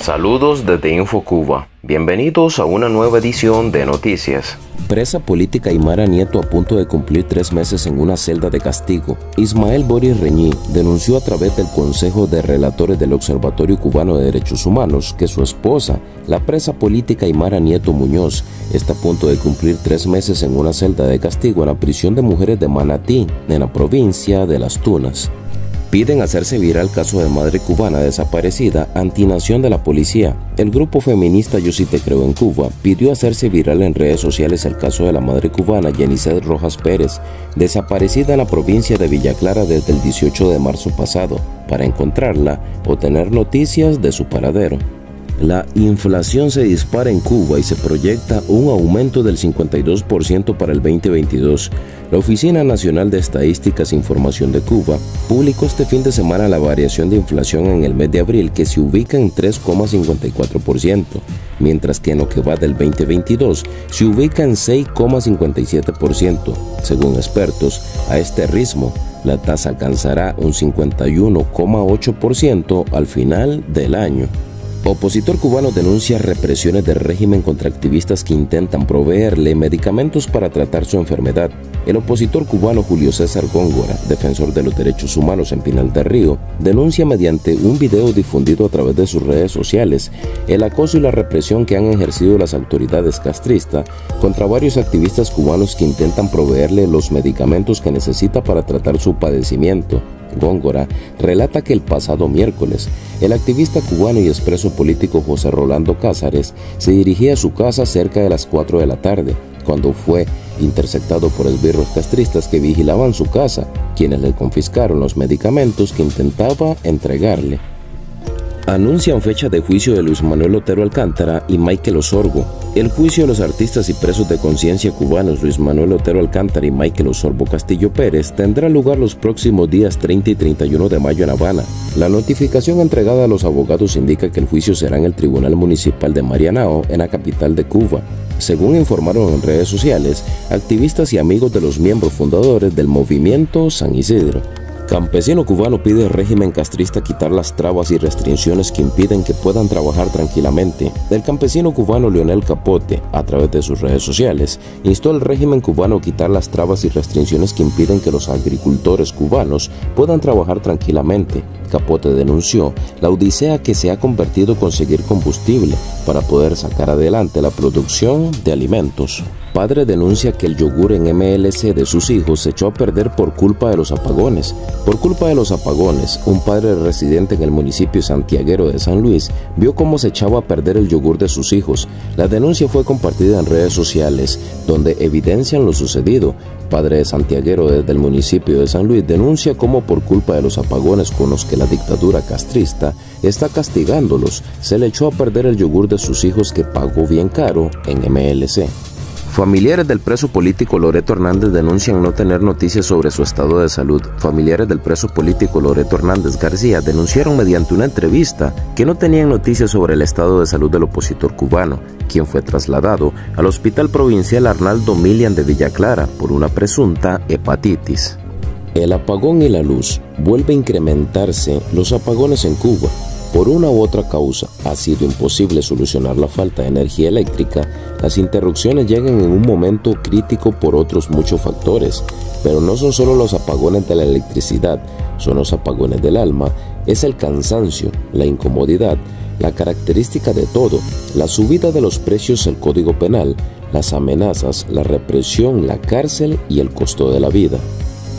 Saludos desde InfoCuba. Bienvenidos a una nueva edición de Noticias. Presa política Aymara Nieto a punto de cumplir 3 meses en una celda de castigo. Ismael Boris Reñí denunció a través del Consejo de Relatores del Observatorio Cubano de Derechos Humanos que su esposa, la presa política Aymara Nieto Muñoz, está a punto de cumplir 3 meses en una celda de castigo en la prisión de mujeres de Manatí, en la provincia de Las Tunas. Piden hacerse viral caso de madre cubana desaparecida, antinación de la policía. El grupo feminista Yo Sí Te Creo en Cuba pidió hacerse viral en redes sociales el caso de la madre cubana Yeniseth Rojas Pérez, desaparecida en la provincia de Villa Clara desde el 18 de marzo pasado, para encontrarla o tener noticias de su paradero. La inflación se dispara en Cuba y se proyecta un aumento del 52% para el 2022. La Oficina Nacional de Estadísticas e Información de Cuba publicó este fin de semana la variación de inflación en el mes de abril, que se ubica en 3,54%, mientras que en lo que va del 2022 se ubica en 6,57%. Según expertos, a este ritmo, la tasa alcanzará un 51,8% al final del año. Opositor cubano denuncia represiones del régimen contra activistas que intentan proveerle medicamentos para tratar su enfermedad. El opositor cubano Julio César Góngora, defensor de los derechos humanos en Pinal del Río, denuncia mediante un video difundido a través de sus redes sociales el acoso y la represión que han ejercido las autoridades castristas contra varios activistas cubanos que intentan proveerle los medicamentos que necesita para tratar su padecimiento. Góngora relata que el pasado miércoles, el activista cubano y expreso político José Rolando Cázares se dirigía a su casa cerca de las 4 de la tarde, cuando fue interceptado por esbirros castristas que vigilaban su casa, quienes le confiscaron los medicamentos que intentaba entregarle. Anuncian fecha de juicio de Luis Manuel Otero Alcántara y Maikel Osorbo. El juicio de los artistas y presos de conciencia cubanos Luis Manuel Otero Alcántara y Maikel Osorbo Castillo Pérez tendrá lugar los próximos días 30 y 31 de mayo en Habana. La notificación entregada a los abogados indica que el juicio será en el Tribunal Municipal de Marianao, en la capital de Cuba. Según informaron en redes sociales, activistas y amigos de los miembros fundadores del Movimiento San Isidro. Campesino cubano pide al régimen castrista quitar las trabas y restricciones que impiden que puedan trabajar tranquilamente. El campesino cubano Leonel Capote, a través de sus redes sociales, instó al régimen cubano a quitar las trabas y restricciones que impiden que los agricultores cubanos puedan trabajar tranquilamente. Capote denunció la odisea que se ha convertido en conseguir combustible para poder sacar adelante la producción de alimentos. Padre denuncia que el yogur en MLC de sus hijos se echó a perder por culpa de los apagones. Por culpa de los apagones, un padre residente en el municipio santiaguero de San Luis vio cómo se echaba a perder el yogur de sus hijos. La denuncia fue compartida en redes sociales, donde evidencian lo sucedido. Padre de santiaguero desde el municipio de San Luis denuncia cómo por culpa de los apagones con los que la dictadura castrista está castigándolos, se le echó a perder el yogur de sus hijos que pagó bien caro en MLC. Familiares del preso político Loreto Hernández denuncian no tener noticias sobre su estado de salud. Familiares del preso político Loreto Hernández García denunciaron mediante una entrevista que no tenían noticias sobre el estado de salud del opositor cubano, quien fue trasladado al Hospital Provincial Arnaldo Millán de Villa Clara por una presunta hepatitis. El apagón y la luz. Vuelve a incrementarse los apagones en Cuba. Por una u otra causa, ha sido imposible solucionar la falta de energía eléctrica. Las interrupciones llegan en un momento crítico por otros muchos factores, pero no son solo los apagones de la electricidad, son los apagones del alma, es el cansancio, la incomodidad, la característica de todo, la subida de los precios, el Código Penal, las amenazas, la represión, la cárcel y el costo de la vida.